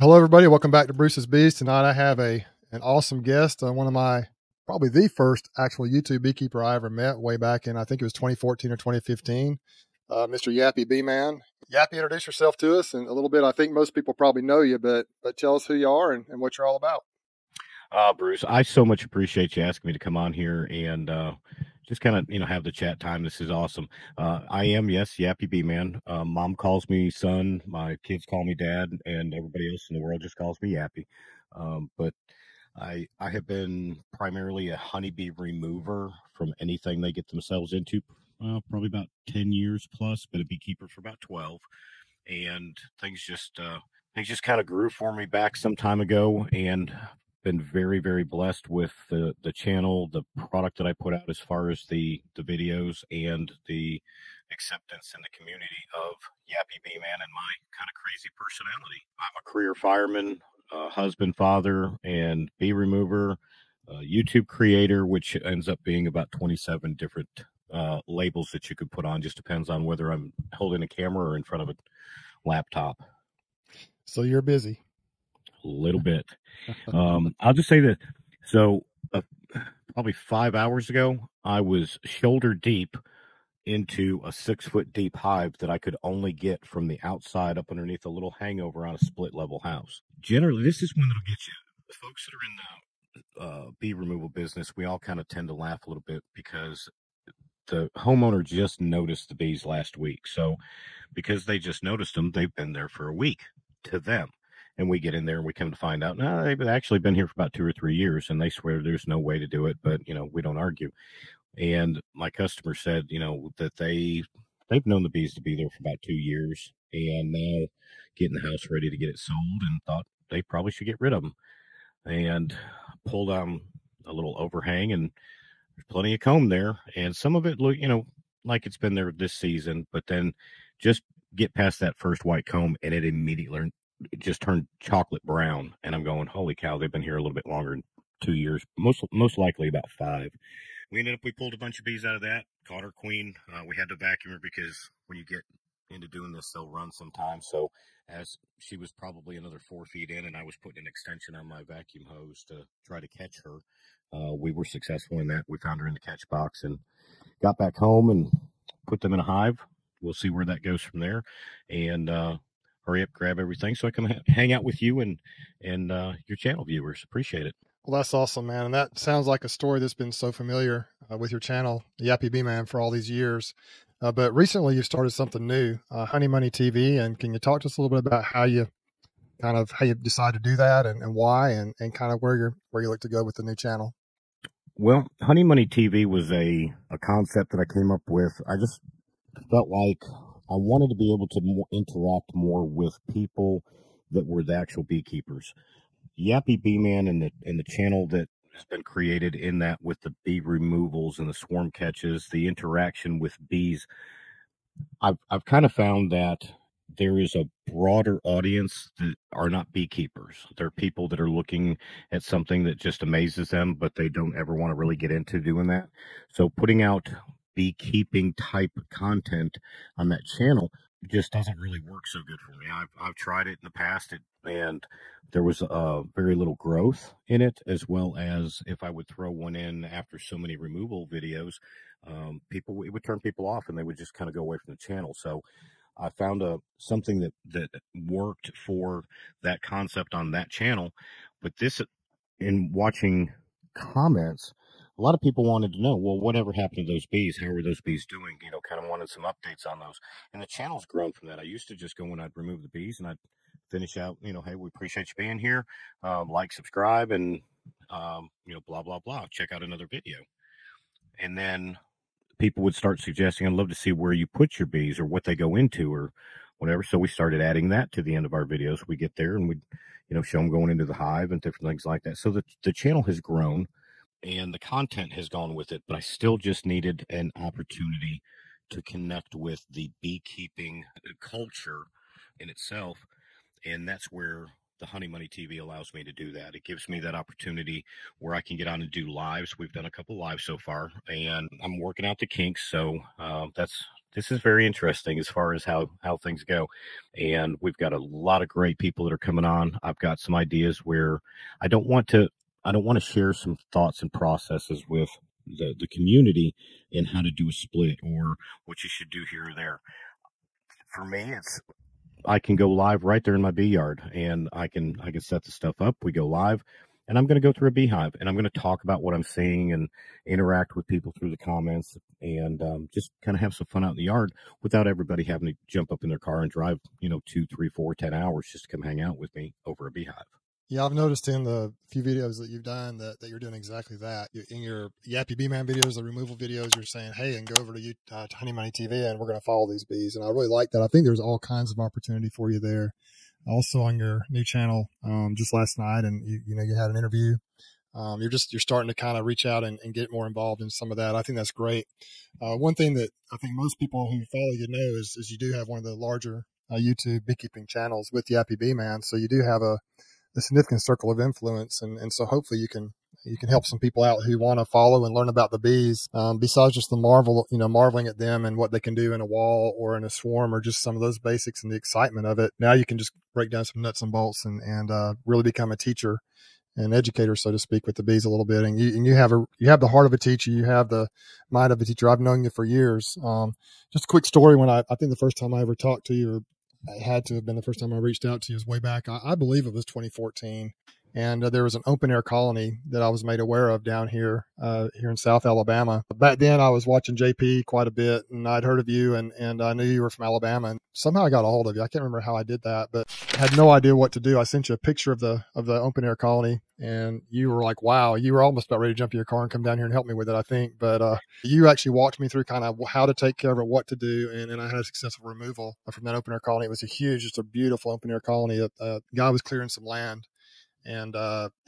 Hello, everybody. Welcome back to Bruce's Bees. Tonight I have an awesome guest, one of my, probably the first actual YouTube beekeeper I ever met way back in, I think it was 2014 or 2015, Mr. Yappy Bee Man. Yappy, introduce yourself to us in a little bit. I think most people probably know you, but tell us who you are and what you're all about. Bruce, I so much appreciate you asking me to come on here and just kind of, have the chat time. This is awesome. I am, yes, Yappy Bee Man. Mom calls me son. My kids call me dad, and everybody else in the world just calls me Yappy. But I have been primarily a honeybee remover from anything they get themselves into, probably about 10 years plus, but a beekeeper for about 12. And things just kind of grew for me back some time ago, and been very, very blessed with the channel, the product that I put out as far as the videos, and the acceptance in the community of Yappy Bee Man and my kind of crazy personality. I'm a career fireman, husband, father, and bee remover, YouTube creator, which ends up being about 27 different labels that you could put on. Just depends on whether I'm holding a camera or in front of a laptop. So you're busy. A little bit. I'll just say that. So probably 5 hours ago, I was shoulder deep into a 6 foot deep hive that I could only get from the outside up underneath a little hangover on a split level house. Generally, this is one that'll get you. The folks that are in the bee removal business, we all kind of tend to laugh a little bit because the homeowner just noticed the bees last week. So because they just noticed them, they've been there for a week to them. And we get in there and we come to find out, no, they've actually been here for about 2 or 3 years, and they swear there's no way to do it, but, we don't argue. And my customer said, that they've known the bees to be there for about 2 years, and now getting the house ready to get it sold, and thought they probably should get rid of them. And pulled down a little overhang, and there's plenty of comb there. And some of it look, like it's been there this season, but then just get past that first white comb and it immediately just turned chocolate brown, and I'm going, holy cow, they've been here a little bit longer than 2 years, most likely about five. We pulled a bunch of bees out of that, caught our queen. We had to vacuum her because when you get into doing this, they'll run sometimes. So as she was probably another 4 feet in and I was putting an extension on my vacuum hose to try to catch her, we were successful in that. We found her in the catch box and got back home and put them in a hive. We'll see where that goes from there. And, hurry up, grab everything so I can hang out with you and your channel viewers. Appreciate it. Well, that's awesome, man. And that sounds like a story that's been so familiar with your channel, Yappy Bee Man, for all these years. But recently you've started something new, Honey Money TV. And can you talk to us a little bit about how you decide to do that and why and kind of where you look to go with the new channel? Well, Honey Money TV was a concept that I came up with. I just felt like I wanted to be able to interact more with people that were the actual beekeepers. Yappy Bee Man and the channel that has been created in that, with the bee removals and the swarm catches, the interaction with bees, I've kind of found that there is a broader audience that are not beekeepers. They're people that are looking at something that just amazes them, but they don't ever want to really get into doing that. So putting out beekeeping type content on that channel just doesn't really work so good for me. I've tried it in the past, and there was very little growth in it, as well as if I would throw one in after so many removal videos, it would turn people off and they would just kind of go away from the channel. So I found something that worked for that concept on that channel. But this, in watching comments, a lot of people wanted to know, well, whatever happened to those bees? How were those bees doing? Kind of wanted some updates on those. And the channel's grown from that. I used to just go and I'd remove the bees and I'd finish out, hey, we appreciate you being here. Like, subscribe, and, blah, blah, blah. Check out another video. And then people would start suggesting, I'd love to see where you put your bees or what they go into or whatever. So we started adding that to the end of our videos. We get there and we'd, show them going into the hive and different things like that. So the channel has grown. And the content has gone with it, but I still just needed an opportunity to connect with the beekeeping culture in itself, and that's where the Honey Money TV allows me to do that. It gives me that opportunity where I can get on and do lives. We've done a couple lives so far, and I'm working out the kinks, so that's this is very interesting as far as how things go. And we've got a lot of great people that are coming on. I've got some ideas where I don't want to share some thoughts and processes with the community in how to do a split or what you should do here or there. For me, it's I can go live right there in my bee yard, and I can set the stuff up. We go live, and I'm going to go through a beehive, and I'm going to talk about what I'm seeing and interact with people through the comments, and just kind of have some fun out in the yard without everybody having to jump up in their car and drive, 2, 3, 4, 10 hours just to come hang out with me over a beehive. Yeah, I've noticed in the few videos that you've done that you're doing exactly that. In your Yappy Bee Man videos, the removal videos, you're saying, hey, and go over to Honey Money TV, and we're going to follow these bees. And I really like that. I think there's all kinds of opportunity for you there. Also on your new channel, just last night, and you had an interview. You're starting to kind of reach out and get more involved in some of that. I think that's great. One thing that I think most people who follow you know is you do have one of the larger YouTube beekeeping channels with Yappy Bee Man. So you do have a significant circle of influence, and so hopefully you can help some people out who want to follow and learn about the bees, besides just the marveling at them and what they can do in a wall or in a swarm, or just some of those basics and the excitement of it. Now you can just break down some nuts and bolts and really become a teacher and educator, so to speak, with the bees a little bit. And you have the heart of a teacher. You have the mind of a teacher. I've known you for years. Just a quick story. When I think the first time I ever talked to you, or it had to have been the first time I reached out to you, was way back. I believe it was 2014. And there was an open air colony that I was made aware of down here in South Alabama. Back then I was watching JP quite a bit, and I'd heard of you, and I knew you were from Alabama, and somehow I got a hold of you. I can't remember how I did that, but had no idea what to do. I sent you a picture of the open air colony, and you were like, wow, you were almost about ready to jump in your car and come down here and help me with it, I think. But you actually walked me through kind of how to take care of it, what to do, and I had a successful removal from that open air colony. It was just a beautiful open air colony. A guy was clearing some land, and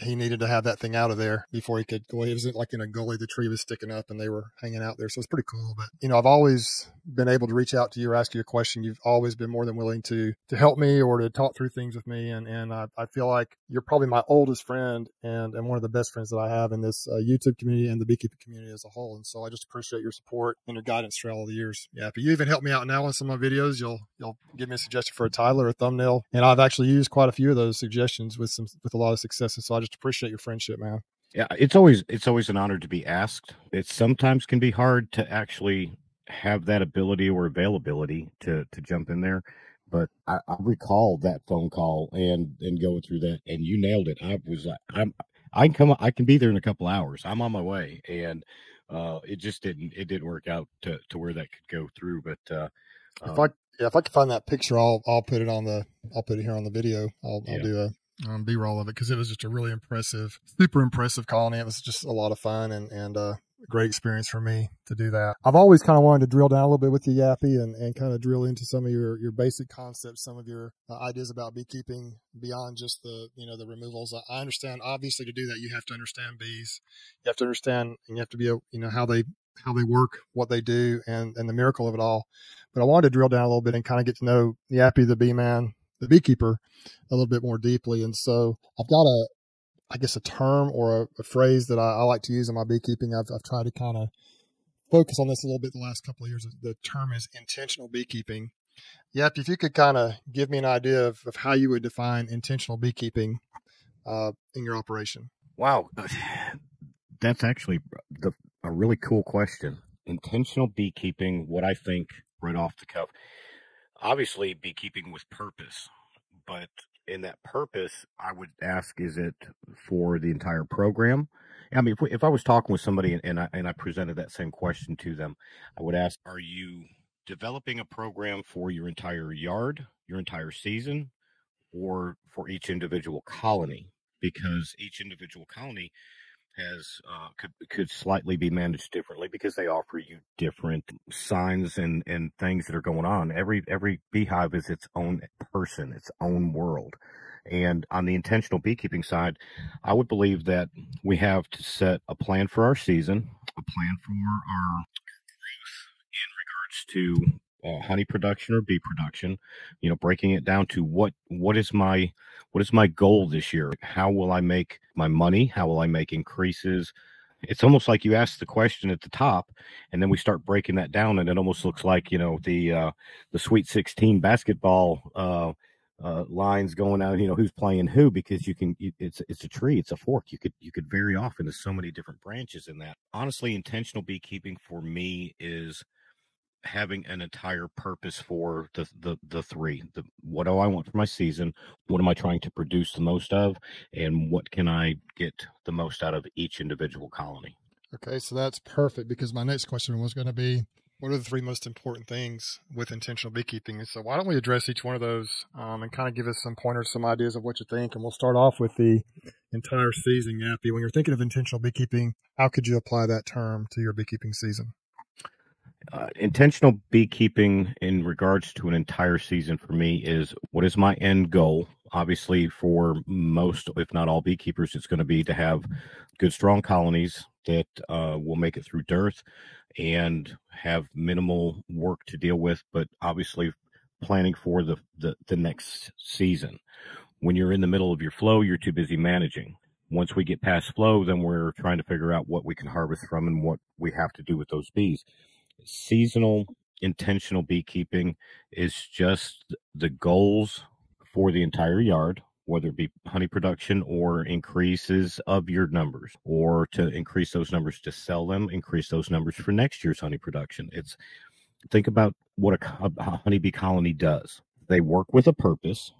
he needed to have that thing out of there before he could go. It was like in a gully, the tree was sticking up and they were hanging out there. So it's pretty cool. But, I've always been able to reach out to you or ask you a question. You've always been more than willing to help me or to talk through things with me. And I feel like you're probably my oldest friend and one of the best friends that I have in this YouTube community and the beekeeping community as a whole. And so I just appreciate your support and your guidance throughout all the years. Yeah, but you even helped me out now on some of my videos. You'll give me a suggestion for a title or a thumbnail. And I've actually used quite a few of those suggestions with a lot of success. And so I just appreciate your friendship, man. Yeah, it's always an honor to be asked. It sometimes can be hard to actually have that ability or availability to jump in there. But I recall that phone call and going through that, and you nailed it. I was like, I can be there in a couple hours. I'm on my way. And it just didn't work out to where that could go through. But if I could find that picture, I'll put it here on the video. I'll do a B-roll of it, because it was just a really impressive, super impressive colony. It was just a lot of fun and a great experience for me to do that. I've always kind of wanted to drill down a little bit with you, Yappy, and kind of drill into some of your basic concepts, some of your ideas about beekeeping beyond just the removals. I understand, obviously, to do that, you have to understand bees. You have to understand, and you have to be, how they work, what they do, and the miracle of it all. But I wanted to drill down a little bit and kind of get to know Yappy the Bee Man, the beekeeper, a little bit more deeply. And so I've got a term or a phrase that I like to use in my beekeeping. I've tried to kind of focus on this a little bit the last couple of years. The term is intentional beekeeping. Yep. If you could kind of give me an idea of how you would define intentional beekeeping in your operation. Wow. That's actually a really cool question. Intentional beekeeping, what I think right off the cuff. Obviously, beekeeping with purpose, but in that purpose, I would ask, is it for the entire program? I mean, if I was talking with somebody and I presented that same question to them, I would ask, are you developing a program for your entire yard, your entire season, or for each individual colony? Because each individual colony has could slightly be managed differently, because they offer you different signs and things that are going on. Every beehive is its own person, its own world. And on the intentional beekeeping side, I would believe that we have to set a plan for our season, a plan for our growth in regards to honey production or bee production, breaking it down to what is my goal this year? How will I make my money? How will I make increases? it's almost like you ask the question at the top, and then we start breaking that down, and it almost looks like, you know, the Sweet 16 basketball lines going out, you know, who's playing who, because you can, it's a tree, it's a fork. You could vary off into so many different branches in that. Honestly, intentional beekeeping for me is having an entire purpose for the three. What do I want for my season? What am I trying to produce the most of? And what can I get the most out of each individual colony? Okay, so that's perfect, because my next question was going to be, what are the three most important things with intentional beekeeping? And so why don't we address each one of those and kind of give us some pointers, some ideas of what you think. And we'll start off with the entire season, Yappy. When you're thinking of intentional beekeeping, how could you apply that term to your beekeeping season? Intentional beekeeping in regards to an entire season for me is, what is my end goal? Obviously, for most, if not all beekeepers, it's going to be to have good, strong colonies that will make it through dearth and have minimal work to deal with, but obviously planning for the next season. When you're in the middle of your flow, you're too busy managing. Once we get past flow, then we're trying to figure out what we can harvest from and what we have to do with those bees. Seasonal intentional beekeeping is just the goals for the entire yard, whether it be honey production or increases of your numbers, or to increase those numbers to sell them, increase those numbers for next year's honey production. It's, think about what a honeybee colony does. They work with a purpose,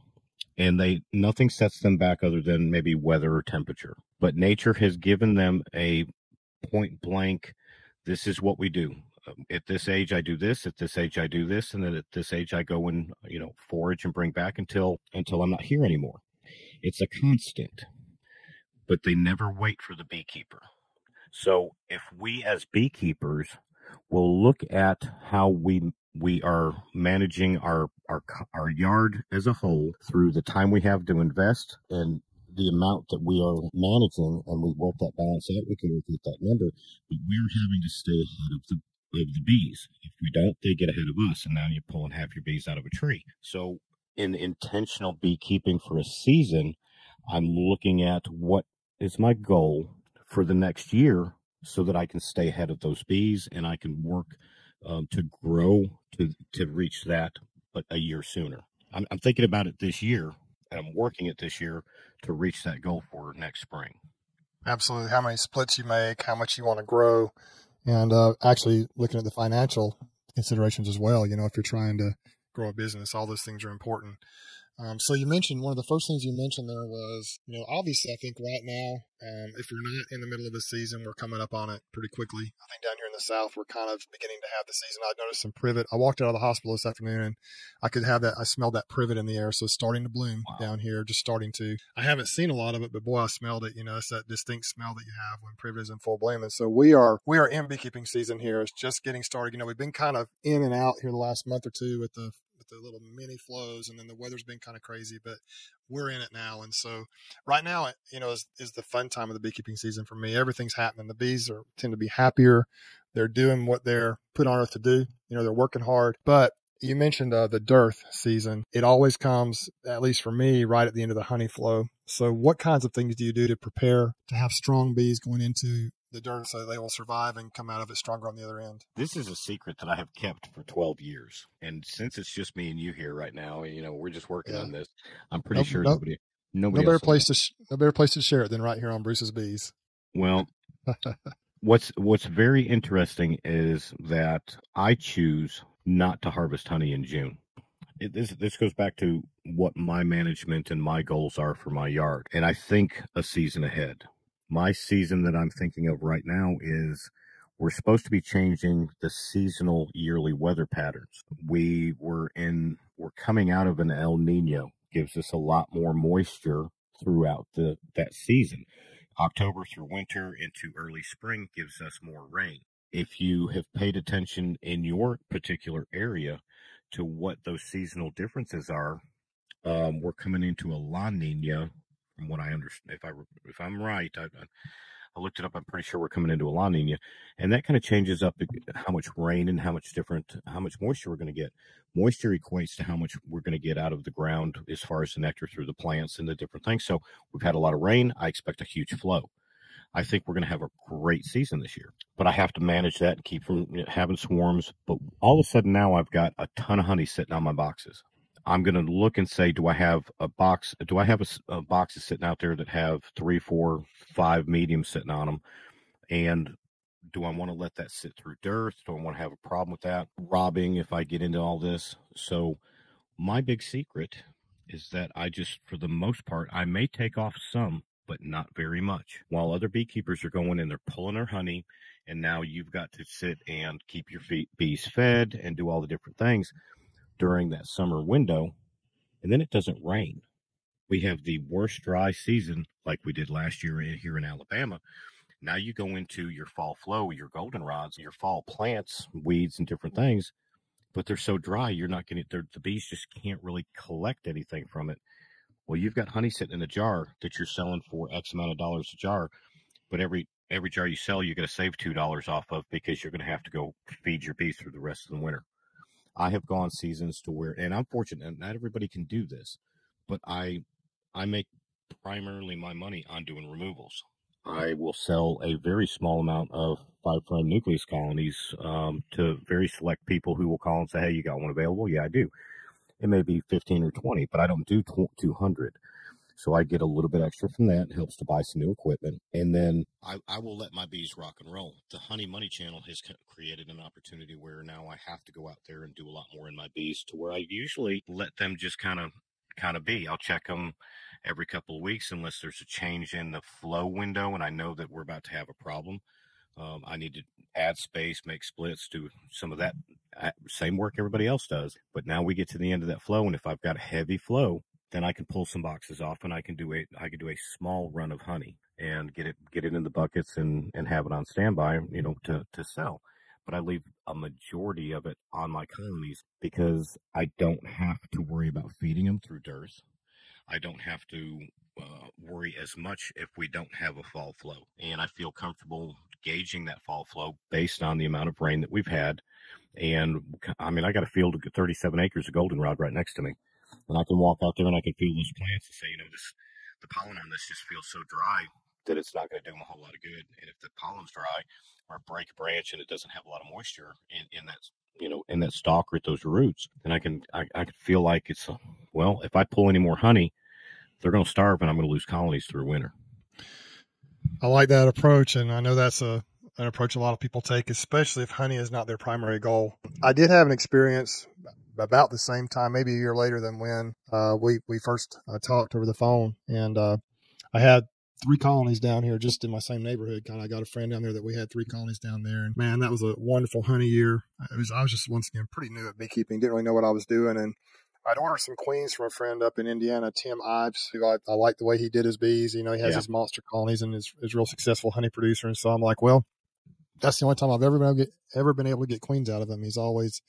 and nothing sets them back other than maybe weather or temperature. But nature has given them a point blank, this is what we do. At this age, I do this. At this age, I do this. And then at this age, I go and, you know, forage and bring back until I'm not here anymore. It's a constant, but they never wait for the beekeeper. So if we as beekeepers will look at how we are managing our yard as a whole through the time we have to invest and the amount that we are managing, and we work that balance out, we can work with that number, but we're having to stay ahead of the bees. If we don't, they get ahead of us, and now you're pulling half your bees out of a tree. So in intentional beekeeping for a season, I'm looking at what is my goal for the next year so that I can stay ahead of those bees, and I can work to grow to reach that, but a year sooner. I'm thinking about it this year, and I'm working it this year to reach that goal for next spring. Absolutely. How many splits you make, how much you want to grow, and actually looking at the financial considerations as well. You know, if you're trying to grow a business, all those things are important. So you mentioned, one of the first things you mentioned there was, you know, obviously I think right now, if we're not in the middle of the season, we're coming up on it pretty quickly. I think down here in the South, we're kind of beginning to have the season. I noticed some privet. I walked out of the hospital this afternoon and I could have that. I smelled that privet in the air. So it's starting to bloom. Wow. Down here, just starting to, I haven't seen a lot of it, but boy, I smelled it. You know, it's that distinct smell that you have when privet is in full bloom. And so we are in beekeeping season here. It's just getting started. You know, we've been kind of in and out here the last month or two with the little mini flows, and then the weather's been kind of crazy, but we're in it now. And so right now, you know, is the fun time of the beekeeping season for me. Everything's happening. The bees tend to be happier. They're doing what they're put on earth to do. You know, they're working hard. But you mentioned the dearth season. It always comes, at least for me, right at the end of the honey flow. So what kinds of things do you do to prepare to have strong bees going into the dearth so they will survive and come out of it stronger on the other end? This is a secret that I have kept for 12 years. And since it's just me and you here right now, you know, we're just working on this. I'm pretty sure no better place to share it than right here on Bruce's Bees. Well, what's very interesting is that I choose not to harvest honey in June. This goes back to what my management and my goals are for my yard. And I think a season ahead. My season that I'm thinking of right now is, we're supposed to be changing the seasonal yearly weather patterns. We're coming out of an El Nino, gives us a lot more moisture throughout that season. October through winter into early spring gives us more rain. If you have paid attention in your particular area to what those seasonal differences are, we're coming into a La Nina. From what I understand, if I'm right, I looked it up. I'm pretty sure we're coming into a La Nina, and that kind of changes up how much rain and how much moisture we're going to get. Moisture equates to how much we're going to get out of the ground as far as the nectar through the plants and the different things. So we've had a lot of rain. I expect a huge flow. I think we're going to have a great season this year. But I have to manage that and keep having swarms. But all of a sudden now I've got a ton of honey sitting on my boxes. I'm going to look and say, do I have a box? Do I have a boxes sitting out there that have 3, 4, 5 mediums sitting on them? And do I want to let that sit through dearth? Do I want to have a problem with that? Robbing if I get into all this. So my big secret is that I just, for the most part, I may take off some, but not very much. While other beekeepers are going and they're pulling their honey, and now you've got to sit and keep your bees fed and do all the different things during that summer window, and then it doesn't rain. We have the worst dry season like we did last year here in Alabama. Now you go into your fall flow, your goldenrods, your fall plants, weeds, and different things, but they're so dry, you're not getting it. The bees just can't really collect anything from it. Well, you've got honey sitting in a jar that you're selling for X amount of dollars a jar, but every jar you sell, you're going to save $2 off of because you're going to have to go feed your bees through the rest of the winter. I have gone seasons to where, and I'm fortunate, and not everybody can do this, but I make primarily my money on doing removals. I will sell a very small amount of 5' nucleus colonies to very select people who will call and say, hey, you got one available? Yeah, I do. It may be 15 or 20, but I don't do 200. So I get a little bit extra from that. It helps to buy some new equipment. And then I will let my bees rock and roll. The Honey Money channel has created an opportunity where now I have to go out there and do a lot more in my bees, to where I usually let them just kind of be. I'll check them every couple of weeks unless there's a change in the flow window and I know that we're about to have a problem. I need to add space, make splits, do some of that same work everybody else does. But now we get to the end of that flow, and if I've got a heavy flow, then I can pull some boxes off and I can do a small run of honey and get it in the buckets and have it on standby, you know, to sell. But I leave a majority of it on my colonies because I don't have to worry about feeding them through dearth. I don't have to worry as much if we don't have a fall flow. And I feel comfortable gauging that fall flow based on the amount of rain that we've had. And I mean, I got a field of 37 acres of goldenrod right next to me. And I can walk out there and I can feel those plants and say, you know, the pollen on this just feels so dry that it's not going to do them a whole lot of good. And if the pollen's dry or break a branch and it doesn't have a lot of moisture in that, you know, in that stalk or at those roots, then I can feel like it's, well, if I pull any more honey, they're going to starve and I'm going to lose colonies through winter. I like that approach. And I know that's an approach a lot of people take, especially if honey is not their primary goal. I did have an experience about the same time, maybe a year later than when we first talked over the phone. And I had 3 colonies down here just in my same neighborhood. Kind of got a friend down there that we had 3 colonies down there. And man, that was a wonderful honey year. I was just, once again, pretty new at beekeeping, didn't really know what I was doing. And I'd ordered some queens from a friend up in Indiana, Tim Ives, who I like the way he did his bees. You know, he has his monster colonies and is real successful honey producer. And so I'm like, well, that's the only time I've ever been able to get queens out of him. He's always,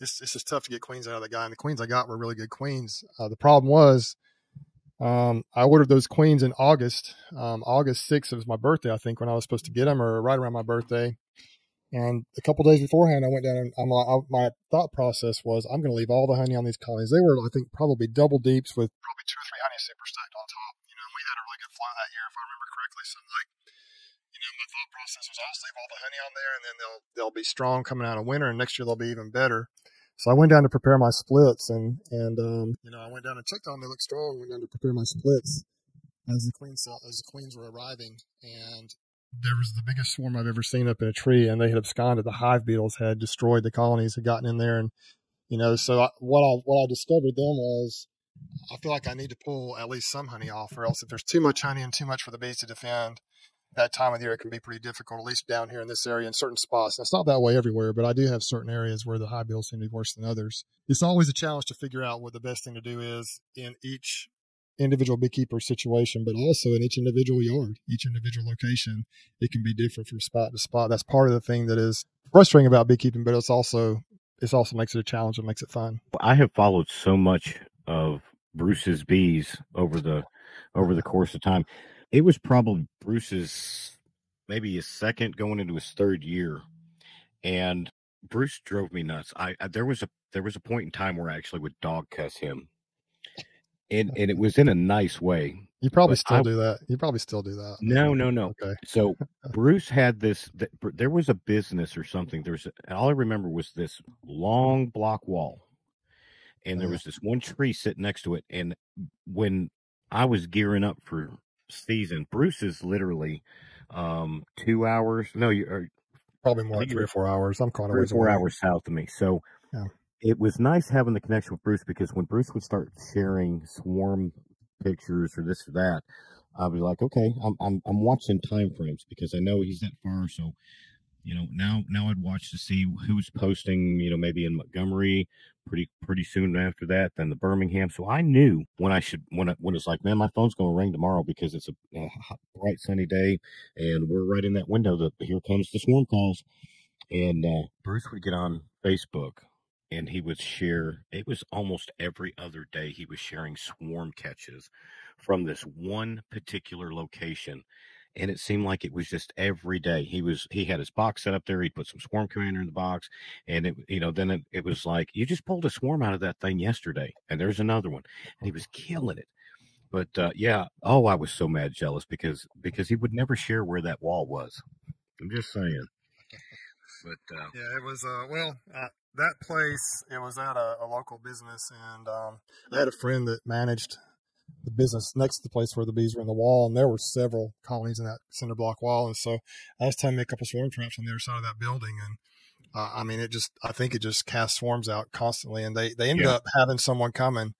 it's just tough to get queens out of the guy. And the queens I got were really good queens. The problem was, I ordered those queens in August. August 6th was my birthday, I think, when I was supposed to get them, or right around my birthday. And a couple of days beforehand, I went down and my thought process was, I'm going to leave all the honey on these colonies. They were, I think, probably double deeps with probably 2 or 3 honey super stacked on top. You know, we had a really good fly that year, if I remember correctly. So I'm like, you know, my thought process was, I'll leave all the honey on there, and then they'll be strong coming out of winter, and next year they'll be even better. So I went down to prepare my splits, and you know, I went down and checked on them. They looked strong. I went down to prepare my splits as the queens were arriving, and there was the biggest swarm I've ever seen up in a tree, and they had absconded. The hive beetles had destroyed the colonies, had gotten in there, and you know, so what I discovered then was, I feel like I need to pull at least some honey off, or else if there's too much honey and too much for the bees to defend, that time of the year it can be pretty difficult, at least down here in this area in certain spots. And it's not that way everywhere, but I do have certain areas where the hive beetles seem to be worse than others. It's always a challenge to figure out what the best thing to do is in each individual beekeeper situation, but also in each individual yard, each individual location. It can be different from spot to spot. That's part of the thing that is frustrating about beekeeping, but it also makes it a challenge and makes it fun. I have followed so much of Bruce's Bees over the course of time. It was probably Bruce's, maybe his second, going into his third year, and Bruce drove me nuts. There was a point in time where I actually would dog cuss him, and it was in a nice way. You probably still do that. You probably still do that. No. Okay. So Bruce had this, there was a business or something. All I remember was this long block wall. And there was this one tree sitting next to it. And when I was gearing up for season, Bruce is literally 2 hours. No, you're probably more like 3 or 4 hours. I'm quite 3 or 4 hours south of me. So it was nice having the connection with Bruce, because when Bruce would start sharing swarm pictures or this or that, I'd be like, okay, I'm watching time frames, because I know he's that far. So, you know, now I'd watch to see who's posting, you know, maybe in Montgomery pretty soon after that, then the Birmingham. So I knew when I should, when it's like, man, my phone's going to ring tomorrow, because it's a hot, bright, sunny day, and we're right in that window that here comes the swarm calls. And Bruce would get on Facebook and he would share, it was almost every other day he was sharing swarm catches from this one particular location. And it seemed like it was just every day. He had his box set up there. He'd put some swarm commander in the box. And, it was like, you just pulled a swarm out of that thing yesterday. And there's another one. And he was killing it. But, I was so mad jealous because he would never share where that wall was. I'm just saying. But it was, that place, it was at a local business. And I had a friend that managed the business next to the place where the bees were in the wall, and there were several colonies in that cinder block wall. And so I was trying to make a couple swarm traps on the other side of that building. And I think it just cast swarms out constantly. And they ended up having someone come in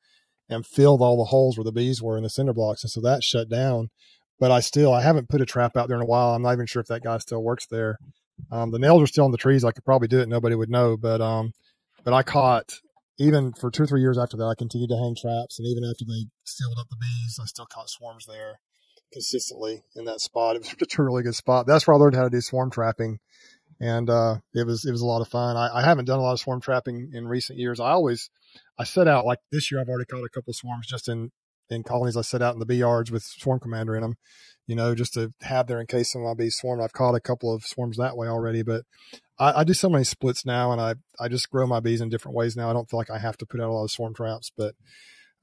and filled all the holes where the bees were in the cinder blocks. And so that shut down, but I haven't put a trap out there in a while. I'm not even sure if that guy still works there. The nails are still on the trees. I could probably do it. Nobody would know, but I caught, even for 2 or 3 years after that, I continued to hang traps. And even after they sealed up the bees, I still caught swarms there consistently in that spot. It was a really good spot. That's where I learned how to do swarm trapping. And it was a lot of fun. I haven't done a lot of swarm trapping in recent years. I set out, like this year, I've already caught a couple of swarms just in colonies. I set out in the bee yards with swarm commander in them, you know, just to have there in case some of my bees swarmed. I've caught a couple of swarms that way already, but I do so many splits now, and I just grow my bees in different ways now. I don't feel like I have to put out a lot of swarm traps, but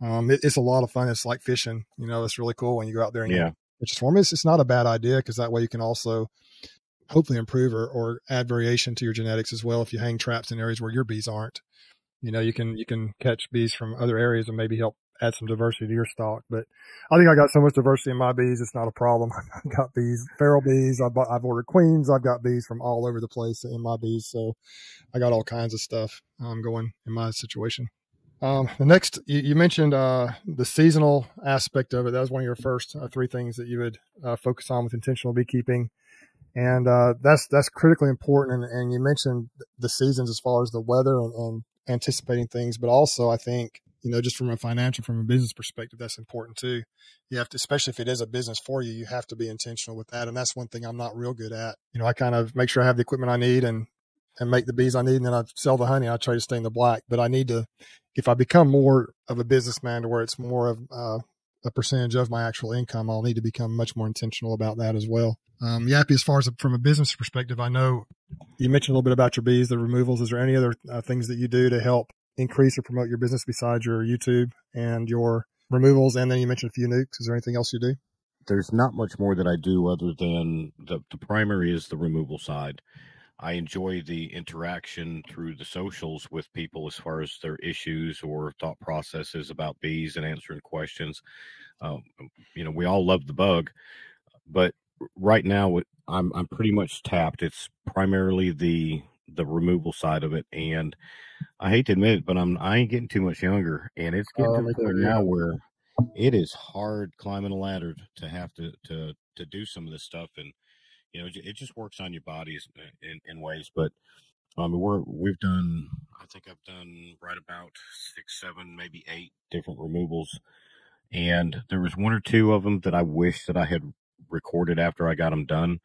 it's a lot of fun. It's like fishing, you know. It's really cool when you go out there and catch a swarm. It's not a bad idea, because that way you can also hopefully improve or add variation to your genetics as well. If you hang traps in areas where your bees aren't, you know, you can catch bees from other areas and maybe help add some diversity to your stock. But I think I got so much diversity in my bees, it's not a problem. I've got bees, feral bees. I've ordered queens. I've got bees from all over the place in my bees. So I got all kinds of stuff going in my situation. The next, you mentioned the seasonal aspect of it. That was one of your first three things that you would focus on with intentional beekeeping. And that's critically important. And you mentioned the seasons as far as the weather and anticipating things, but also I think, you know, just from a business perspective, that's important too. You have to, especially if it is a business for you, you have to be intentional with that. And that's one thing I'm not real good at. You know, I kind of make sure I have the equipment I need and make the bees I need. And then I sell the honey. I try to stay in the black, but I need to, if I become more of a businessman to where it's more of a percentage of my actual income, I'll need to become much more intentional about that as well. Yappy, as far as from a business perspective, I know you mentioned a little bit about your bees, the removals. Is there any other things that you do to help increase or promote your business besides your YouTube and your removals? And then you mentioned a few nukes. Is there anything else you do? There's not much more that I do other than the primary is the removal side. I enjoy the interaction through the socials with people as far as their issues or thought processes about bees and answering questions. You know, we all love the bug, but right now I'm pretty much tapped. It's primarily the removal side of it, and I hate to admit it, but I ain't getting too much younger, and it's getting to the point now where it is hard climbing a ladder to have to do some of this stuff, and you know, it just works on your bodies in ways. But I've done right about 6, 7, maybe 8 different removals, and there was 1 or 2 of them that I wish that I had recorded after I got them done.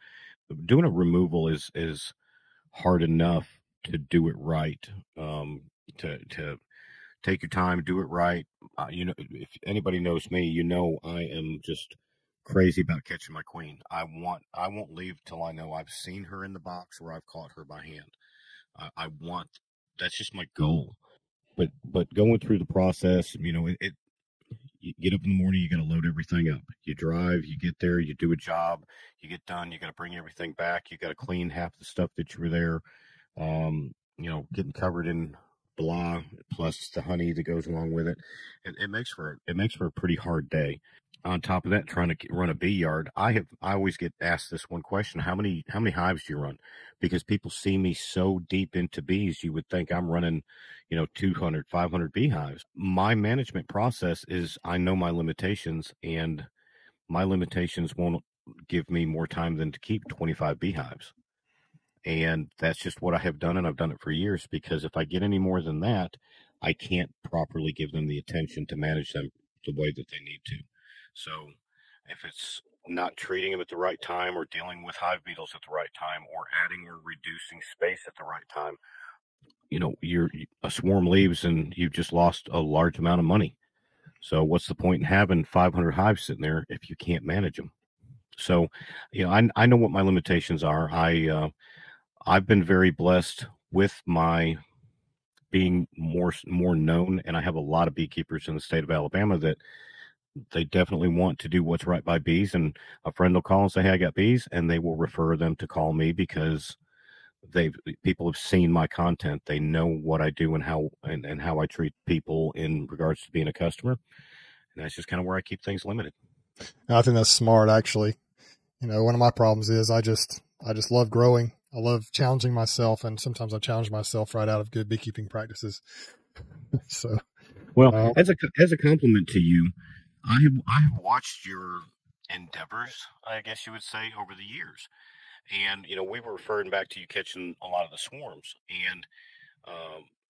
Doing a removal is hard enough to do it right, to take your time, do it right. You know, if anybody knows me, you know, I am just crazy about catching my queen. I won't leave till I know I've seen her in the box or I've caught her by hand. That's just my goal. But going through the process, you know, it You get up in the morning, you got to load everything up. You drive, you get there, you do a job, you get done, you got to bring everything back. You got to clean half the stuff that you were there, you know, getting covered in blah, plus the honey that goes along with it. And it makes for a pretty hard day. On top of that, trying to run a bee yard, I always get asked this one question: how many hives do you run? Because people see me so deep into bees, you would think I'm running, you know, 200, 500 beehives. My management process is I know my limitations, and my limitations won't give me more time than to keep 25 beehives. And that's just what I have done, and I've done it for years, because if I get any more than that, I can't properly give them the attention to manage them the way that they need to. So if it's not treating them at the right time, or dealing with hive beetles at the right time, or adding or reducing space at the right time, you know, a swarm leaves and you've just lost a large amount of money. So what's the point in having 500 hives sitting there if you can't manage them? So, you know, I know what my limitations are. I've been very blessed with my being more known, and I have a lot of beekeepers in the state of Alabama that they definitely want to do what's right by bees, and a friend will call and say, hey, I got bees, and they will refer them to call me because people have seen my content. They know what I do and how I treat people in regards to being a customer. And that's just kind of where I keep things limited. I think that's smart, actually. You know, one of my problems is I just love growing. I love challenging myself, and sometimes I challenge myself right out of good beekeeping practices. So, well, as a compliment to you, I have watched your endeavors, I guess you would say, over the years. And, you know, we were referring back to you catching a lot of the swarms. And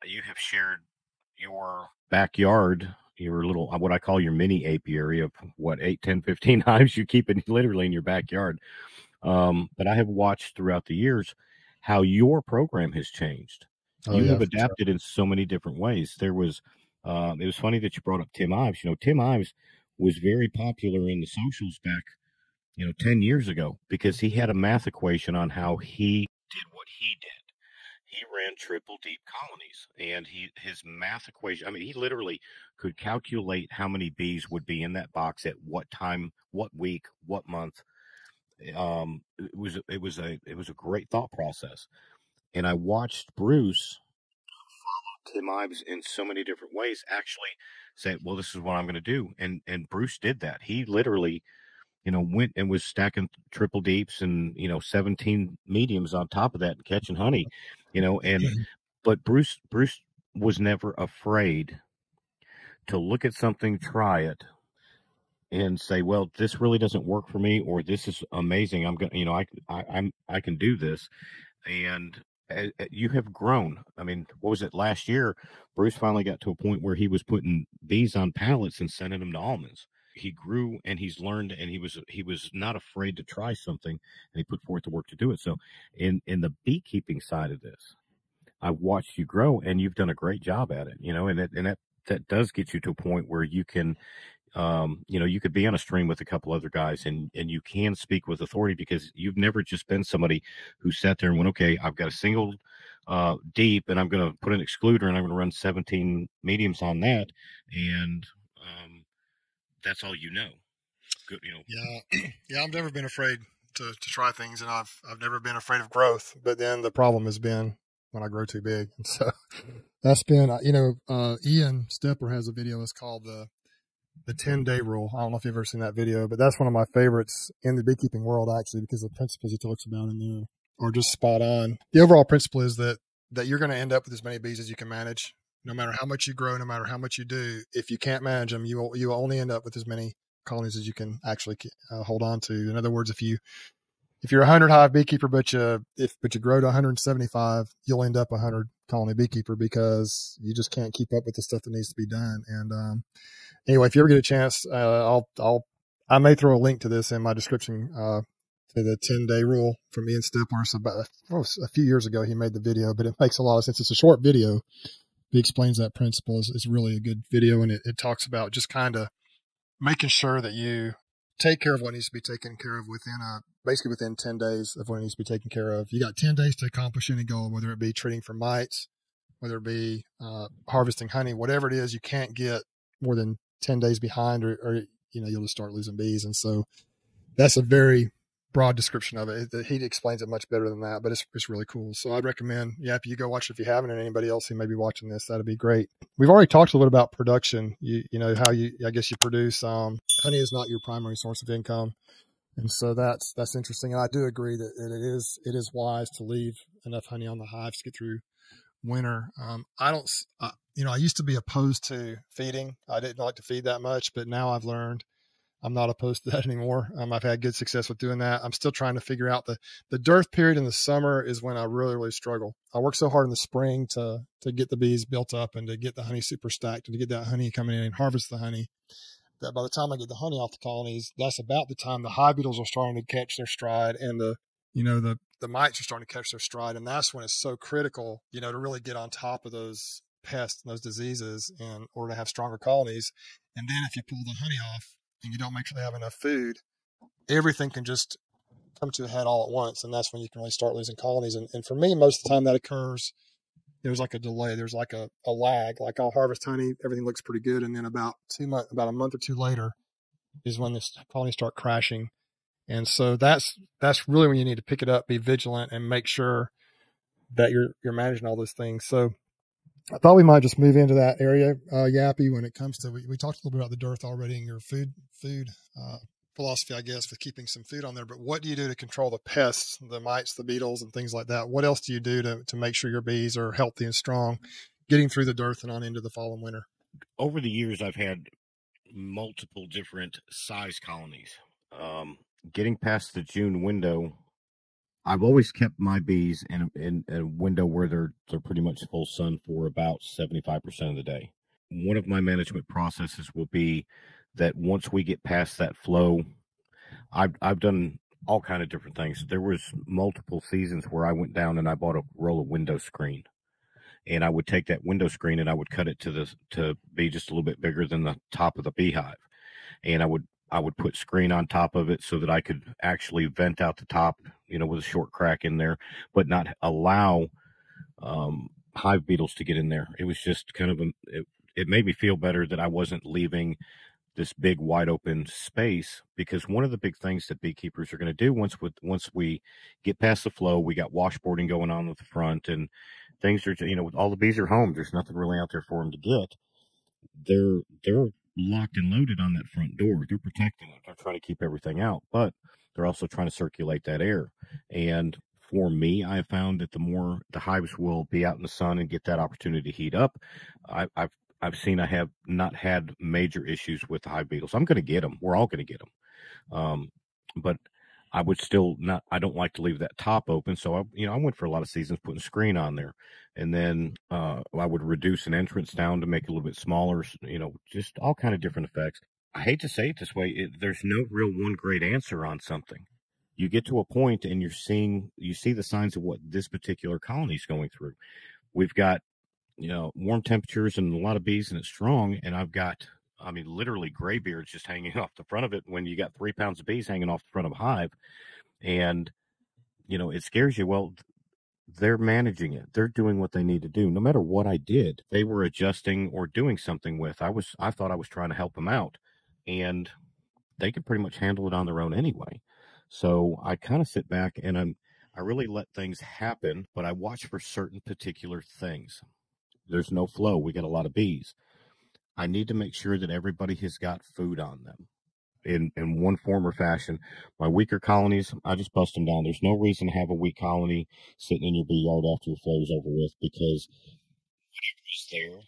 you have shared your backyard, your little, what I call your mini apiary of, what, 8, 10, 15 hives you keep it literally in your backyard. But I have watched throughout the years how your program has changed. You have adapted in so many different ways. It was funny that you brought up Tim Ives. You know, Tim Ives was very popular in the socials back, you know, 10 years ago, because he had a math equation on how he did what he did. He ran triple deep colonies, and his math equation, I mean, he literally could calculate how many bees would be in that box at what time, what week, what month. It was a great thought process. And I watched Bruce, Tim Ives, in so many different ways, actually say, well, this is what I'm going to do. And Bruce did that. He literally, you know, went and was stacking triple deeps and, you know, 17 mediums on top of that and catching honey, you know, but Bruce was never afraid to look at something, try it, and say, well, this really doesn't work for me, or this is amazing. I'm going to, you know, I can do this. And you have grown. I mean, what was it last year? Bruce finally got to a point where he was putting bees on pallets and sending them to almonds. He grew, and he's learned, and he was not afraid to try something, and he put forth the work to do it. So in the beekeeping side of this, I watched you grow, and you've done a great job at it, you know, and that does get you to a point where you can, you know, you could be on a stream with a couple other guys, and you can speak with authority, because you've never just been somebody who sat there and went, okay, I've got a single deep, and I'm going to put an excluder, and I'm going to run 17 mediums on that, and that's all you know. Good, you know. Yeah, I've never been afraid to try things, and I've never been afraid of growth. But then the problem has been when I grow too big, and so that's been, you know, Ian Stepler has a video. It's called the 10-day rule. I don't know if you've ever seen that video, but that's one of my favorites in the beekeeping world, actually, because the principles he talks about in there are just spot on. The overall principle is that you're going to end up with as many bees as you can manage, no matter how much you grow, no matter how much you do. If you can't manage them, you will only end up with as many colonies as you can actually hold on to. In other words, if you're a 100 hive beekeeper, but you grow to 175, you'll end up a 100 colony beekeeper, because you just can't keep up with the stuff that needs to be done. And anyway, if you ever get a chance, I may throw a link to this in my description, to the 10-day rule from Ian Stepler. So about a few years ago, he made the video, but it makes a lot of sense. It's a short video. He explains that principle. It's really a good video, and it talks about just kind of making sure that you take care of what needs to be taken care of within 10 days of what needs to be taken care of. You got 10 days to accomplish any goal, whether it be treating for mites, whether it be harvesting honey, whatever it is. You can't get more than 10 days behind, or you know, you'll just start losing bees. And so that's a very broad description of it. He explains it much better than that, but it's really cool. So I'd recommend, Yappy, you go watch it if you haven't, and anybody else who may be watching this, that'd be great. We've already talked a little bit about production. You know, how I guess you produce, honey is not your primary source of income. And so that's interesting. And I do agree that it is wise to leave enough honey on the hives to get through winter. I used to be opposed to feeding. I didn't like to feed that much, but now I've learned I'm not opposed to that anymore. I've had good success with doing that. I'm still trying to figure out the dearth period in the summer is when I really, really struggle. I work so hard in the spring to get the bees built up and to get the honey super stacked and to get that honey coming in and harvest the honey, that by the time I get the honey off the colonies, that's about the time the hive beetles are starting to catch their stride and the mites are starting to catch their stride. And that's when it's so critical, you know, to really get on top of those pests and those diseases in order to have stronger colonies. And then if you pull the honey off and you don't make sure they have enough food, everything can just come to a head all at once. And that's when you can really start losing colonies. And for me, most of the time that occurs, there's like a delay. There's like a lag. Like I'll harvest honey, everything looks pretty good. And then about a month or two later is when the colonies start crashing. And so that's really when you need to pick it up, be vigilant, and make sure that you're managing all those things. So I thought we might just move into that area, Yappy, when it comes to, we talked a little bit about the dearth already in your food philosophy, I guess, with keeping some food on there. But what do you do to control the pests, the mites, the beetles, and things like that? What else do you do to make sure your bees are healthy and strong, getting through the dearth and on into the fall and winter? Over the years, I've had multiple different size colonies. Getting past the June window, I've always kept my bees in a window where they're pretty much full sun for about 75% of the day. One of my management processes will be that once we get past that flow, I've done all kind of different things. There was multiple seasons where I went down and I bought a roll of window screen, and I would take that window screen and I would cut it to be just a little bit bigger than the top of the beehive, and I would put screen on top of it so that I could actually vent out the top, you know, with a short crack in there, but not allow hive beetles to get in there. It was just kind of it made me feel better that I wasn't leaving this big wide open space, because one of the big things that beekeepers are going to do once we get past the flow, we got washboarding going on at the front and things are, you know, with all the bees are home, there's nothing really out there for them to get. They're locked and loaded on that front door. They're protecting it. They're trying to keep everything out, but they're also trying to circulate that air. And for me, I have found that the more the hives will be out in the sun and get that opportunity to heat up, I have not had major issues with the hive beetles. I'm going to get them. We're all going to get them. But I would still not, I don't like to leave that top open. So I went for a lot of seasons putting screen on there, and then I would reduce an entrance down to make it a little bit smaller, you know, just all kind of different effects. I hate to say it this way. There's no real one great answer on something. You get to a point and you see the signs of what this particular colony is going through. We've got, you know, warm temperatures and a lot of bees, and it's strong. And I've got, I mean, literally gray beards just hanging off the front of it when you got 3 pounds of bees hanging off the front of a hive. And, you know, it scares you. Well, they're managing it. They're doing what they need to do. No matter what I did, they were adjusting or doing something with. I thought I was trying to help them out, and they could pretty much handle it on their own anyway. So I kind of sit back and I really let things happen, but I watch for certain particular things. There's no flow. We got a lot of bees. I need to make sure that everybody has got food on them in one form or fashion. My weaker colonies, I just bust them down. There's no reason to have a weak colony sitting in your bee yard after your flow is over with, because whatever's there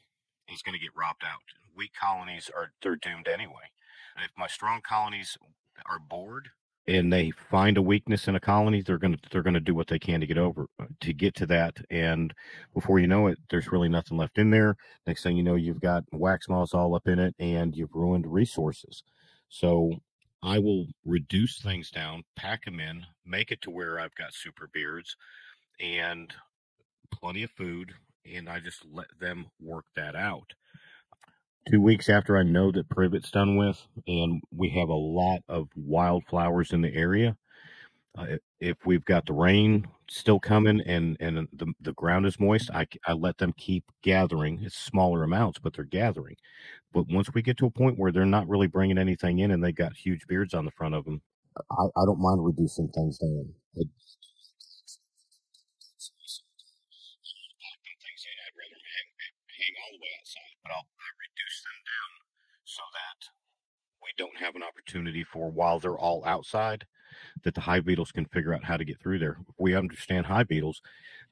is going to get robbed out. Weak colonies they're doomed anyway. And if my strong colonies are bored and they find a weakness in a colony, they're gonna do what they can to get to that, and before you know it, there's really nothing left in there. Next thing you know, you've got wax moths all up in it, and you've ruined resources. So I will reduce things down, pack them in, make it to where I've got super beards and plenty of food, and I just let them work that out. 2 weeks after I know that privet's done with, and we have a lot of wildflowers in the area, If we've got the rain still coming and the ground is moist, I let them keep gathering. It's smaller amounts, but they're gathering. But once we get to a point where they're not really bringing anything in and they got huge beards on the front of them, I don't mind reducing things down. I'd rather hang all the way outside, but I reduce them down so that we don't have an opportunity for while they're all outside, that the high beetles can figure out how to get through there. If we understand high beetles,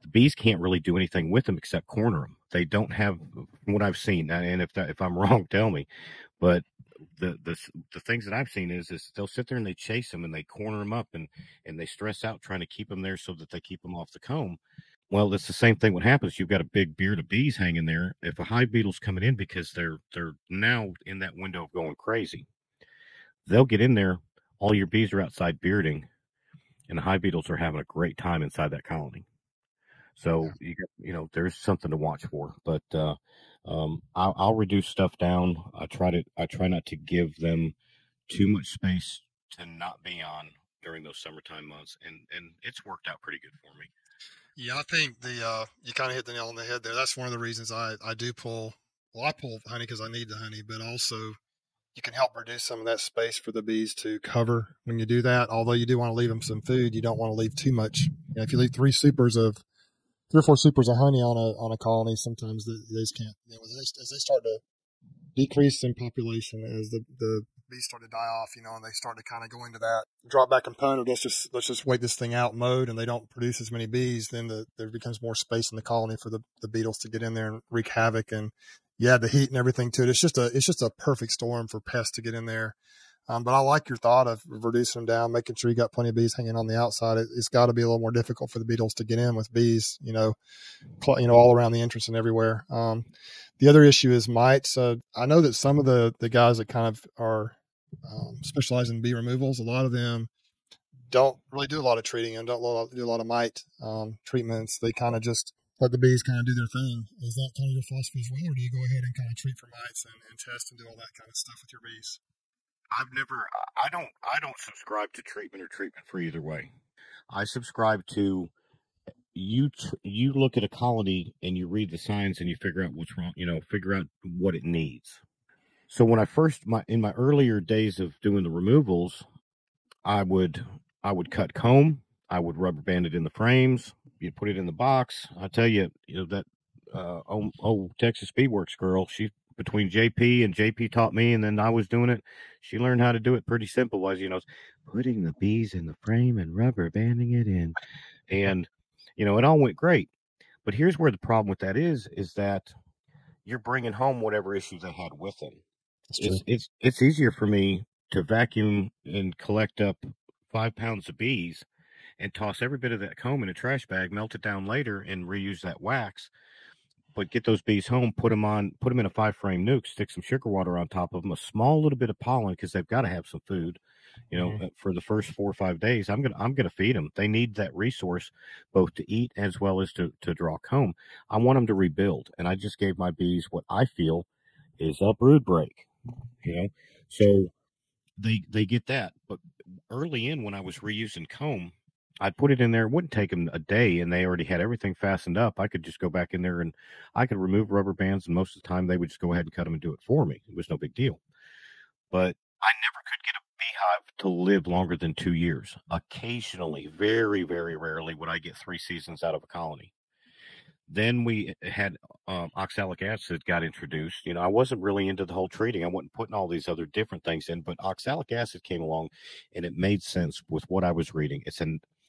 the bees can't really do anything with them except corner them. They don't have, what I've seen, and if I'm wrong, tell me, but the things that I've seen is they'll sit there and they chase them and they corner them up and they stress out trying to keep them there so that they keep them off the comb. Well, it's the same thing. What happens? You've got a big beard of bees hanging there. If a hive beetle's coming in because they're now in that window of going crazy, they'll get in there. All your bees are outside bearding, and the hive beetles are having a great time inside that colony. So you know there's something to watch for. But I'll reduce stuff down. I try not to give them too much space to not be on during those summertime months, and it's worked out pretty good for me. Yeah, I think you kind of hit the nail on the head there. That's one of the reasons I pull honey because I need the honey, but also you can help reduce some of that space for the bees to cover when you do that. Although you do want to leave them some food, you don't want to leave too much. You know, if you leave three or four supers of honey on a colony, sometimes they just can't. You know, as they start to decrease in population, as the bees start to die off, you know, and they start to kind of go into that drop back component, let's just wait this thing out mode, and they don't produce as many bees, then there becomes more space in the colony for the beetles to get in there and wreak havoc. And yeah, the heat and everything too. It's just a perfect storm for pests to get in there. But I like your thought of reducing them down, making sure you got plenty of bees hanging on the outside. It's got to be a little more difficult for the beetles to get in with bees, you know, all around the entrance and everywhere. The other issue is mites. I know that some of the guys that kind of are specialized in bee removals, a lot of them don't really do a lot of treating and don't do a lot of mite treatments. They kind of just let the bees kind of do their thing. Is that kind of your philosophy as well, or do you go ahead and kind of treat for mites and test and do all that kind of stuff with your bees? I don't subscribe to treatment or treatment free either way. I subscribe to you look at a colony and you read the signs and you figure out what's wrong, you know, figure out what it needs. So when I first, in my earlier days of doing the removals, I would cut comb, I would rubber band it in the frames, you put it in the box. I tell you, that old Texas Bee Works girl, she between JP and JP taught me, and then I was doing it. She learned how to do it pretty simple, was, you know, putting the bees in the frame and rubber banding it in, and you know, it all went great. But here's where the problem with that is that you're bringing home whatever issues they had with them. It's easier for me to vacuum and collect up 5 pounds of bees and toss every bit of that comb in a trash bag, melt it down later, and reuse that wax. But get those bees home, put them in a 5-frame nuke, stick some sugar water on top of them, a small little bit of pollen, because they've got to have some food, you know, for the first 4 or 5 days. I'm gonna feed them. They need that resource, both to eat as well as to draw comb. I want them to rebuild, and I just gave my bees what I feel is a brood break, you know, so they get that. But early in, when I was reusing comb, I'd put it in there. It wouldn't take them a day, and they already had everything fastened up. I could just go back in there, and I could remove rubber bands, and most of the time they would just go ahead and cut them and do it for me. It was no big deal. But I never could get a beehive to live longer than 2 years. Occasionally, very, very rarely would I get 3 seasons out of a colony. Then we had oxalic acid got introduced. You know, I wasn't really into the whole treating. I wasn't putting all these other different things in, but oxalic acid came along, and it made sense with what I was reading.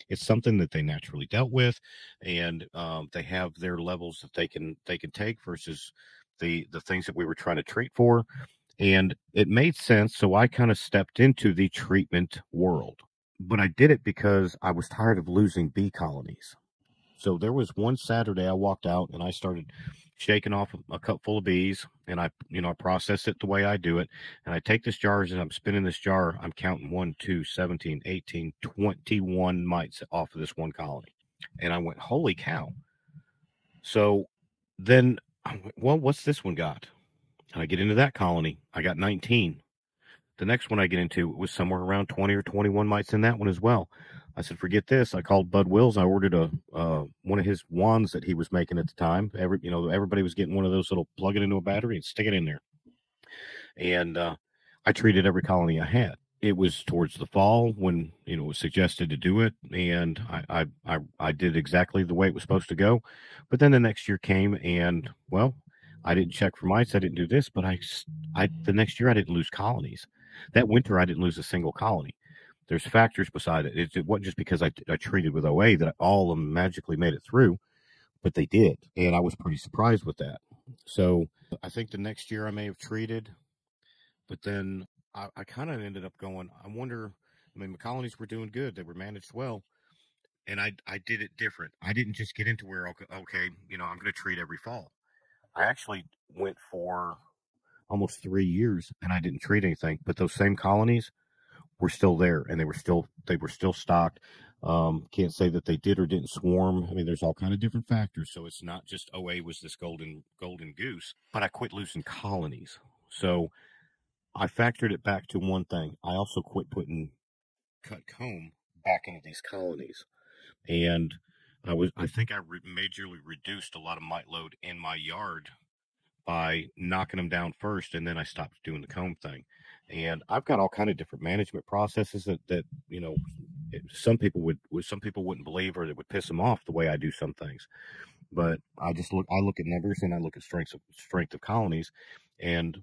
It's something that they naturally dealt with, and they have their levels that they can take versus the things that we were trying to treat for. And it made sense, so I kind of stepped into the treatment world. But I did it because I was tired of losing bee colonies. So there was one Saturday I walked out and I started shaking off a cup full of bees, and I process it the way I do it. And I take this jar, and I'm spinning this jar. I'm counting 1, 2, 17, 18, 21 mites off of this one colony. And I went, holy cow. So then I went, well, what's this one got? And I get into that colony. I got 19. The next one I get into, it was somewhere around 20 or 21 mites in that one as well. I said, forget this. I called Bud Wills. I ordered one of his wands that he was making at the time. Everybody was getting one of those little, plug it into a battery and stick it in there. And I treated every colony I had. It was towards the fall when, you know, it was suggested to do it. And I did exactly the way it was supposed to go. But then the next year came and, well, I didn't check for mites. I didn't do this, but the next year I didn't lose colonies. That winter, I didn't lose a single colony. There's factors beside it. It wasn't just because I treated with OA that all of them magically made it through, but they did. And I was pretty surprised with that. So I think the next year I may have treated, but then I kind of ended up going, I wonder, I mean, my colonies were doing good. They were managed well. And I did it different. I didn't just get into where, okay, you know, I'm going to treat every fall. I actually went for almost 3 years and I didn't treat anything, but those same colonies were still there and they were still stocked. Can't say that they did or didn't swarm. I mean, there's all kind of different factors. So it's not just OA was this golden goose, but I quit losing colonies. So I factored it back to one thing. I also quit putting cut comb back into these colonies. And I think I majorly reduced a lot of mite load in my yard by knocking them down first, and then I stopped doing the comb thing. And I've got all kind of different management processes that you know, some people wouldn't believe, or that would piss them off the way I do some things. But I just look at numbers, and I look at strength of colonies, and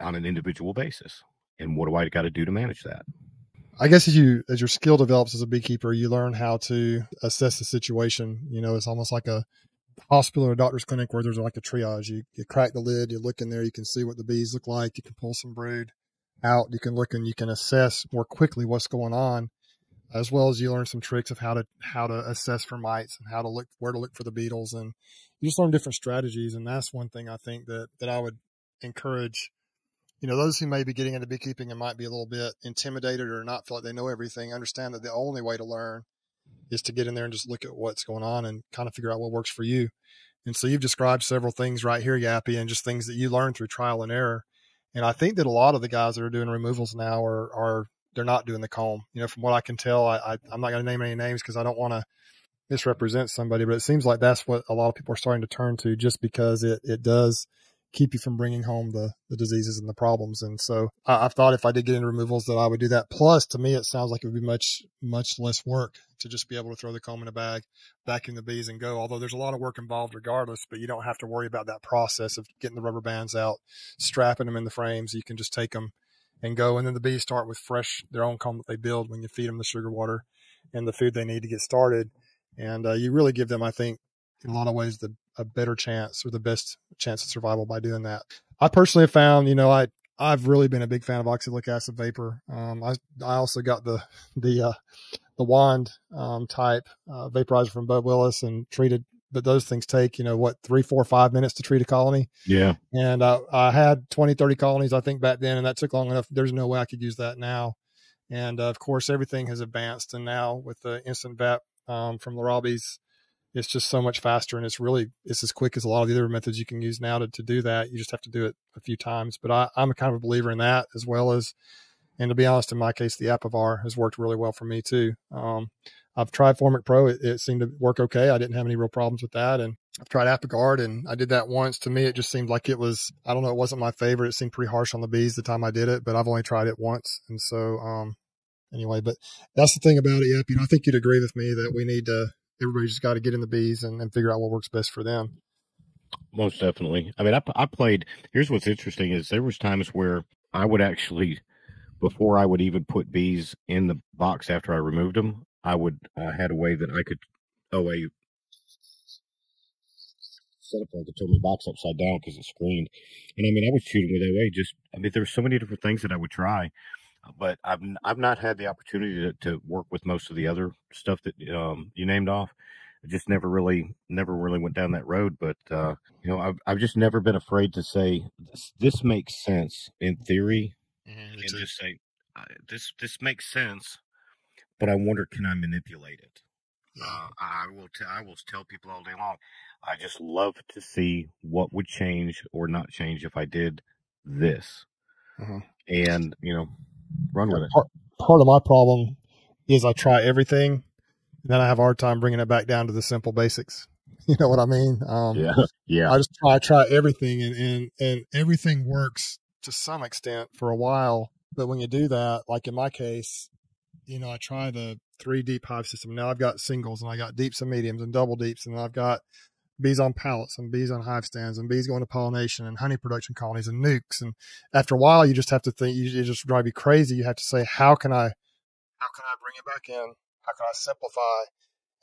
on an individual basis. And what do I got to do to manage that? I guess as your skill develops as a beekeeper, you learn how to assess the situation. You know, it's almost like a hospital or doctor's clinic where there's like a triage. You crack the lid, you look in there, you can see what the bees look like. You can pull some brood out. You can look and you can assess more quickly what's going on, as well as you learn some tricks of how to assess for mites and where to look for the beetles. And you just learn different strategies. And that's one thing I think that I would encourage, you know, those who may be getting into beekeeping and might be a little bit intimidated or not feel like they know everything, understand that the only way to learn is to get in there and just look at what's going on and kind of figure out what works for you. And so you've described several things right here, Yappy, and just things that you learn through trial and error. And I think that a lot of the guys that are doing removals now are they're not doing the comb. You know, from what I can tell, I'm not going to name any names because I don't want to misrepresent somebody, but it seems like that's what a lot of people are starting to turn to, just because it does keep you from bringing home the diseases and the problems. And so I've thought if I did get into removals that I would do that. Plus, to me, it sounds like it would be much, much less work to just be able to throw the comb in a bag, vacuum the bees and go. Although there's a lot of work involved regardless, but you don't have to worry about that process of getting the rubber bands out, strapping them in the frames. You can just take them and go. And then the bees start with their own comb that they build when you feed them the sugar water and the food they need to get started. And you really give them, I think, in a lot of ways, a better chance or the best chance of survival by doing that. I personally have found, you know, I've really been a big fan of oxalic acid vapor. I also got the wand type vaporizer from Bud Willis and treated, but those things take, you know, what, 3, 4, 5 minutes to treat a colony. Yeah. And I had 20, 30 colonies, I think, back then, and that took long enough. There's no way I could use that now. And of course, everything has advanced. And now with the instant vap from Larabi's, it's just so much faster, and it's as quick as a lot of the other methods you can use now to do that. You just have to do it a few times. But I'm a kind of a believer in that, as well as, and to be honest, in my case, the Apivar has worked really well for me too. I've tried Formic Pro. It seemed to work okay. I didn't have any real problems with that. And I've tried Apigard, and I did that once. To me, it just seemed like it was, I don't know, it wasn't my favorite. It seemed pretty harsh on the bees the time I did it, but I've only tried it once. And so anyway, but that's the thing about it, Yappy. You know, I think you'd agree with me that we need to, everybody's just got to get in the bees and figure out what works best for them. Most definitely. I mean, I played, here's what's interesting is there was times where I would actually, before I would even put bees in the box after I removed them, I had a way that I could, set up like a total box upside down because it screened. And I mean, I would shoot it with OA. There were so many different things that I would try, but I've not had the opportunity to work with most of the other stuff that you named off. I just never really went down that road. But you know, I've just never been afraid to say this makes sense in theory, and just say this makes sense. But I wonder, can I manipulate it? I will tell people all day long. I just love to see what would change or not change if I did this, and you know. Run with it. Part of my problem is I try everything, and then I have a hard time bringing it back down to the simple basics. You know what I mean? I just try everything, and everything works to some extent for a while. But when you do that, like in my case, you know, I try the 3 deep hive system. Now I've got singles, and I got deeps and mediums and double deeps, and I've got bees on pallets and bees on hive stands and bees going to pollination and honey production colonies and nukes. And after a while, you just have to think, you just drive you crazy. You have to say, how can I bring it back in? How can I simplify?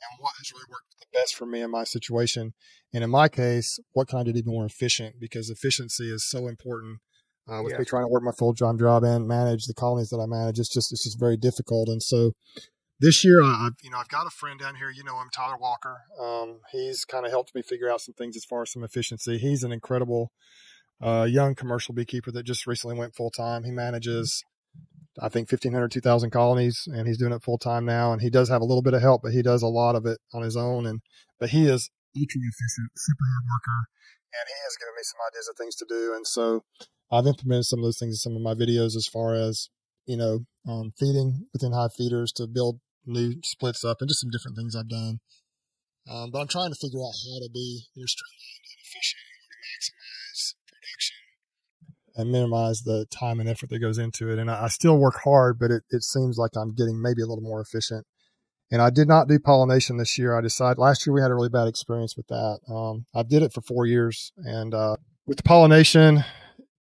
And what has really worked the best for me in my situation? And in my case, what can I do to be more efficient? Because efficiency is so important. With me trying to work my full-time job and manage the colonies that I manage, it's just very difficult. And so this year, I've got a friend down here. You know him, Tyler Walker. He's kind of helped me figure out some things as far as some efficiency. He's an incredible young commercial beekeeper that just recently went full-time. He manages, I think, 1,500, 2,000 colonies, and he's doing it full-time now. And he does have a little bit of help, but he does a lot of it on his own. But he is ultra efficient, super hard worker, and he has given me some ideas of things to do. And so I've implemented some of those things in some of my videos as far as, you know, feeding within hive feeders to build new splits up and just some different things I've done. But I'm trying to figure out how to be more streamlined and efficient and maximize production and minimize the time and effort that goes into it. And I still work hard, but it seems like I'm getting maybe a little more efficient. And I did not do pollination this year. I decided last year we had a really bad experience with that. I did it for 4 years. And with the pollination,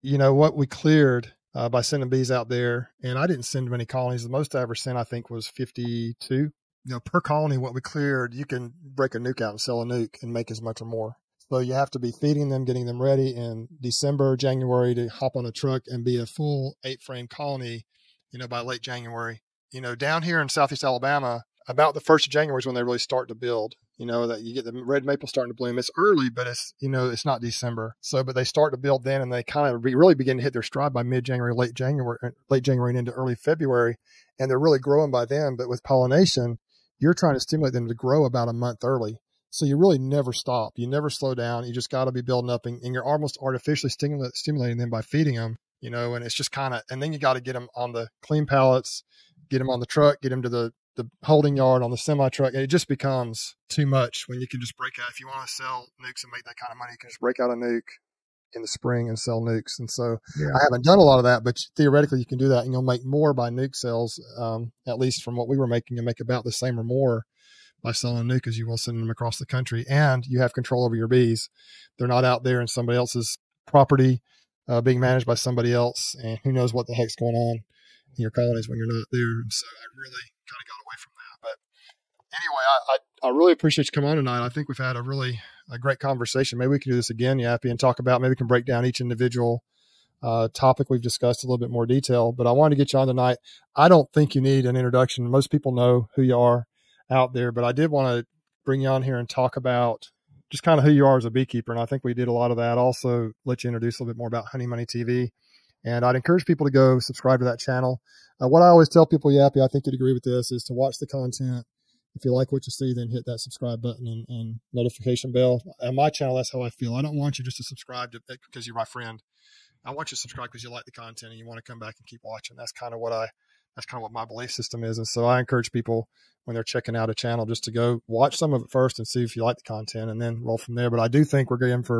you know, what we cleared by sending bees out there, and I didn't send many colonies. The most I ever sent, I think, was 52. You know, per colony, what we cleared, you can break a nuke out and sell a nuke and make as much or more. So you have to be feeding them, getting them ready in December, January to hop on a truck and be a full 8-frame colony, you know, by late January. You know, down here in Southeast Alabama, about the 1st of January is when they really start to build. You know, that you get the red maple starting to bloom. It's early, but it's, you know, it's not December. So, but they start to build then, and they kind of really begin to hit their stride by mid-January, late January and into early February. And they're really growing by then. But with pollination, you're trying to stimulate them to grow about a month early. So you really never stop. You never slow down. You just got to be building up, and you're almost artificially stimulating them by feeding them, you know, and it's just kind of, and then you got to get them on the clean pallets, get them on the truck, get them to the holding yard on the semi truck. And it just becomes too much when you can just break out. If you want to sell nukes and make that kind of money, you can just break out a nuke in the spring and sell nukes. And so I haven't done a lot of that, but theoretically you can do that, and you'll make more by nuke sales. At least from what we were making, you make about the same or more by selling a nuke as you will sending them across the country. And you have control over your bees. They're not out there in somebody else's property, being managed by somebody else. And who knows what the heck's going on in your colonies when you're not there. And so I really kind of got away from that. But anyway, I really appreciate you coming on tonight. I think we've had a really great conversation. Maybe we can do this again, Yappy, and talk about, maybe we can break down each individual topic we've discussed a little bit more detail. But I wanted to get you on tonight. I don't think you need an introduction. Most people know who you are out there, but I did want to bring you on here and talk about just kind of who you are as a beekeeper. And I think we did a lot of that. Also let you introduce a little bit more about Honey Money TV. And I'd encourage people to go subscribe to that channel. What I always tell people, Yappy, I think you'd agree with this, is to watch the content. If you like what you see, then hit that subscribe button and notification bell. On my channel, that's how I feel. I don't want you just to subscribe because you're my friend. I want you to subscribe because you like the content and you want to come back and keep watching. That's kind of what my belief system is. And so I encourage people when they're checking out a channel just to go watch some of it first and see if you like the content, and then roll from there. But I do think we're going for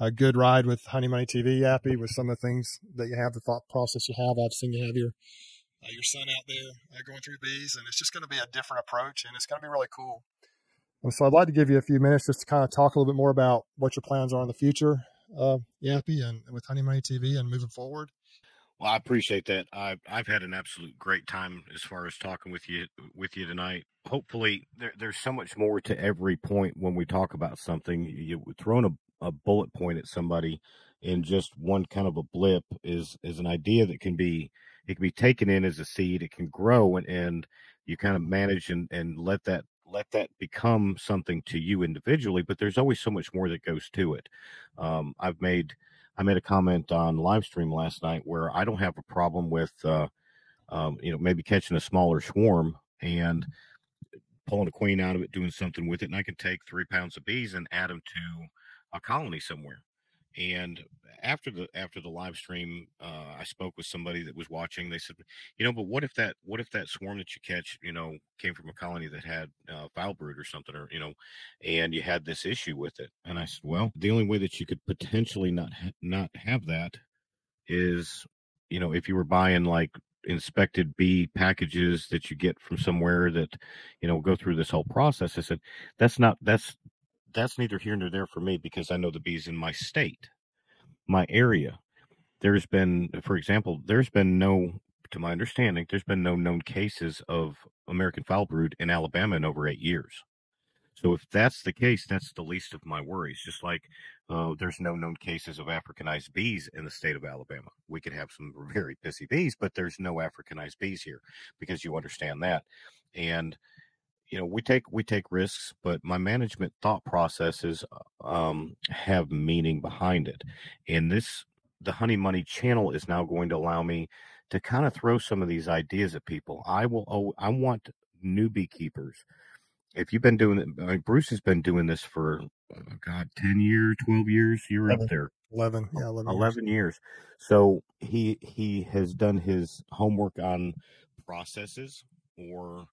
a good ride with Honey Money TV, Yappy, with some of the things that you have, the thought process you have. I've seen you have your son out there going through bees, and it's just going to be a different approach, and it's going to be really cool. And so I'd like to give you a few minutes just to kind of talk a little bit more about what your plans are in the future, Yappy, and with Honey Money TV and moving forward. Well, I appreciate that. I've had an absolute great time as far as talking with you tonight. Hopefully, there's so much more to every point when we talk about something. You throwing a bullet point at somebody in just one kind of a blip is an idea that can be taken in as a seed. It can grow, and you kind of manage and let that become something to you individually. But there's always so much more that goes to it. I made a comment on live stream last night where I don't have a problem with, maybe catching a smaller swarm and pulling a queen out of it, doing something with it. And I can take 3 pounds of bees and add them to a colony somewhere. And after the live stream, I spoke with somebody that was watching. They said, you know, but what if that swarm that you catch, you know, came from a colony that had foul brood or something, or, you know, and you had this issue with it? And I said, well, the only way that you could potentially not have that is, you know, if you were buying like inspected bee packages that you get from somewhere that, you know, go through this whole process. I said, that's neither here nor there for me, because I know the bees in my state, my area. There's been, for example, to my understanding, there's been no known cases of American foul brood in Alabama in over 8 years. So if that's the case, that's the least of my worries. Just like there's no known cases of Africanized bees in the state of Alabama. We could have some very pissy bees, but there's no Africanized bees here, because you understand that. And, you know, we take risks, but my management thought processes have meaning behind it. And the Honey Money channel is now going to allow me to kind of throw some of these ideas at people. I want new beekeepers. If you've been doing it, I mean, Bruce has been doing this for, 12 years. You're 11, up there. 11. Yeah, 11 years. So he has done his homework on processes or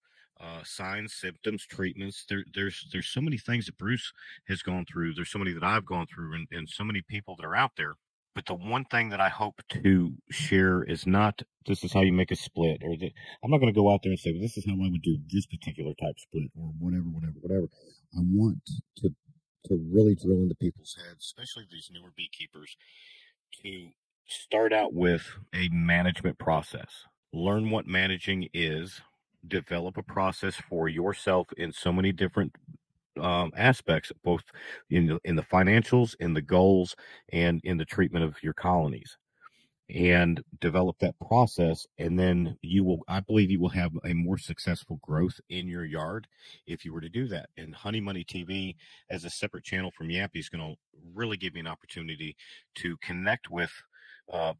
signs, symptoms, treatments. There's so many things that Bruce has gone through. There's so many that I've gone through, and so many people that are out there. But the one thing that I hope to share is not, this is how you make a split, or I'm not going to go out there and say, well, this is how I would do this particular type split, or whatever. I want to really drill into people's heads, especially these newer beekeepers, to start out with a management process. Learn what managing is. Develop a process for yourself in so many different aspects, both in the financials, in the goals, and in the treatment of your colonies, and develop that process. And then I believe you will have a more successful growth in your yard if you were to do that. And Honey Money TV, as a separate channel from Yappy, is going to really give me an opportunity to connect with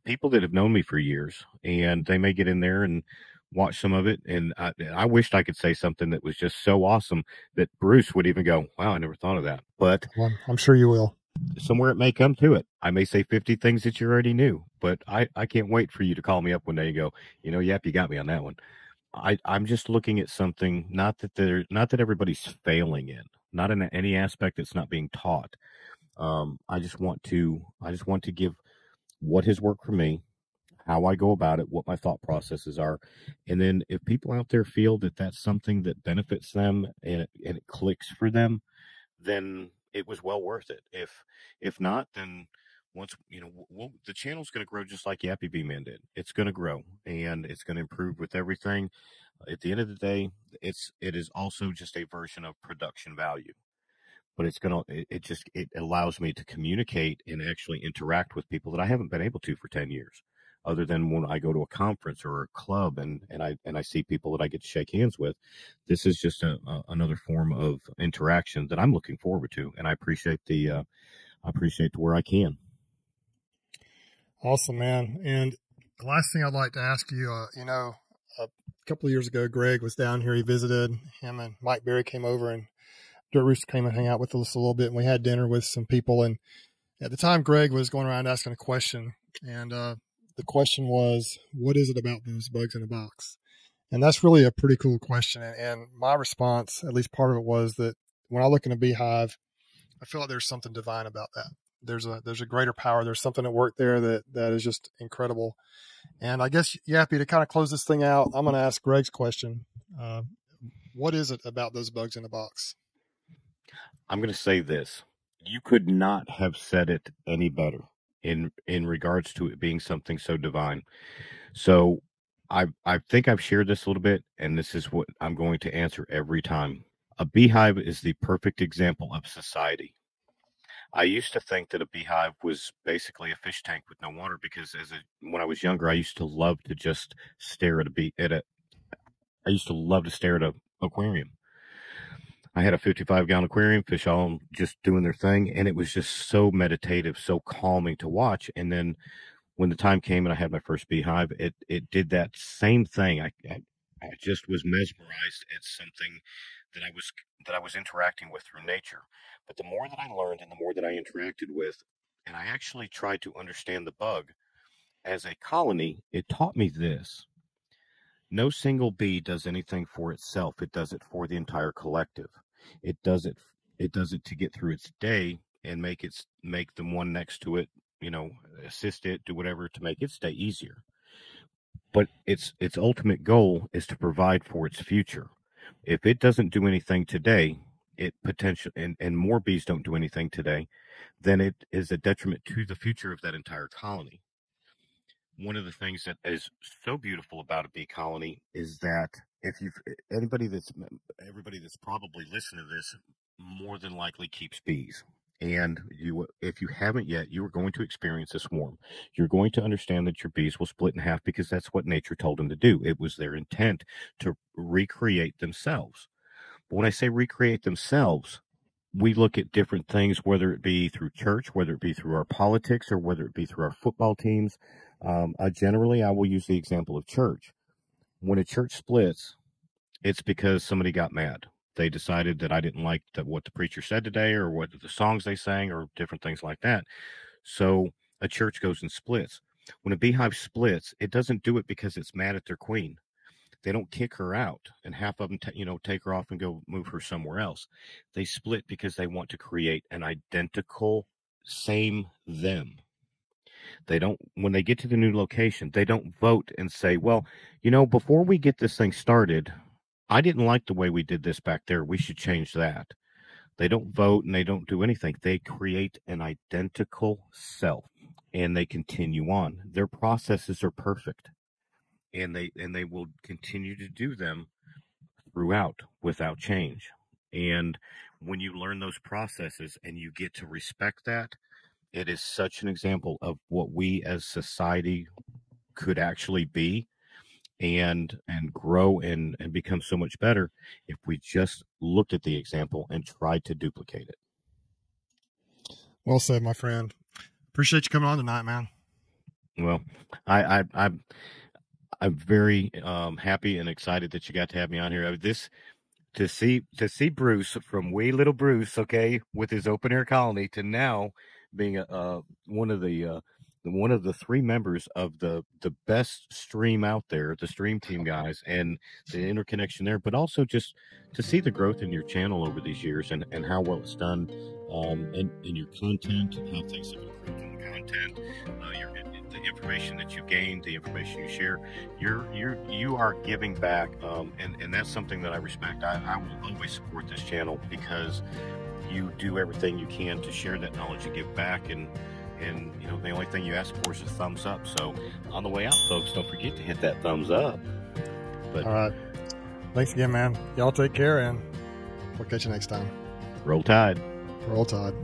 people that have known me for years, and they may get in there and watch some of it. And I wished I could say something that was just so awesome that Bruce would even go, wow, I never thought of that. But well, I'm sure you will. Somewhere it may come to it. I may say 50 things that you already knew, but I can't wait for you to call me up one day and go, you know, Yep, you got me on that one. I'm just looking at something, not that everybody's failing in, not in any aspect that's not being taught. I just want to give what has worked for me, how I go about it, what my thought processes are. And then if people out there feel that that's something that benefits them and it clicks for them, then it was well worth it. If not, then once, you know, the channel's going to grow just like Yappy Bee Man did. It's going to grow, and it's going to improve with everything. At the end of the day, it is also just a version of production value. But it allows me to communicate and actually interact with people that I haven't been able to for 10 years. Other than when I go to a conference or a club and I see people that I get to shake hands with, this is just another form of interaction that I'm looking forward to, and I appreciate the where I can. Awesome, man! And the last thing I'd like to ask you, a couple of years ago, Greg was down here. He visited him, and Mike Berry came over, and Dirt Rooster came and hung out with us a little bit, and we had dinner with some people. And at the time, Greg was going around asking a question, and the question was, what is it about those bugs in a box? And that's really a pretty cool question. And my response, at least part of it, was that when I look in a beehive, I feel like there's something divine about that. There's a greater power. There's something at work there that is just incredible. And I guess, Yappy, to kind of close this thing out, I'm going to ask Greg's question. What is it about those bugs in a box? I'm going to say this. You could not have said it any better in regards to it being something so divine. So I think I've shared this a little bit, and this is what I'm going to answer every time. A beehive is the perfect example of society. I used to think that a beehive was basically a fish tank with no water, because when I was younger, I used to love to just stare at an aquarium. I had a 55-gallon aquarium, fish all just doing their thing, and it was just so meditative, so calming to watch. And then when the time came and I had my first beehive, it did that same thing. I just was mesmerized at something that I was interacting with through nature. But the more that I learned and the more that I interacted with And I actually tried to understand the bug. As a colony, it taught me this. No single bee does anything for itself. It does it for the entire collective. It does it to get through its day and make the one next to it, you know, assist it, do whatever to make its day easier. But its ultimate goal is to provide for its future. If it doesn't do anything today, it potentially, and more bees don't do anything today, then it is a detriment to the future of that entire colony. One of the things that is so beautiful about a bee colony is that if you've, everybody that's probably listened to this more than likely keeps bees. And you, if you haven't yet, you are going to experience a swarm. You're going to understand that your bees will split in half because that's what nature told them to do. It was their intent to recreate themselves. But when I say recreate themselves, we look at different things, whether it be through church, whether it be through our politics, or whether it be through our football teams. Generally, I will use the example of church. When a church splits, it's because somebody got mad. They decided that I didn't like what the preacher said today, or what the songs they sang, or different things like that. So a church goes and splits. When a beehive splits, it doesn't do it because it's mad at their queen. They don't kick her out, and half of them, take her off and go move her somewhere else. They split because they want to create an identical same them. They don't, when they get to the new location, they don't vote and say, well, you know, before we get this thing started, I didn't like the way we did this back there. We should change that. They don't vote and they don't do anything. They create an identical self and they continue on. Their processes are perfect. And they will continue to do them throughout without change. And when you learn those processes and you get to respect that, it is such an example of what we as society could actually be and grow and become so much better if we just looked at the example and tried to duplicate it. Well said, my friend. Appreciate you coming on tonight, man. Well, I'm very happy and excited that you got to have me on here. To see Bruce from wee little Bruce, okay, with his open air colony to now being one of the three members of the best stream out there, the stream team guys, and the interconnection there, but also just to see the growth in your channel over these years and how well it's done, and your content and how things have improved in the content. The information that you gain, the information you share, you are giving back, and that's something that I respect. I will always support this channel because you do everything you can to share that knowledge and give back, and you know the only thing you ask for is a thumbs up. So on the way out, folks, don't forget to hit that thumbs up. But all right, thanks again, man. Y'all take care, and we'll catch you next time. Roll Tide. Roll Tide.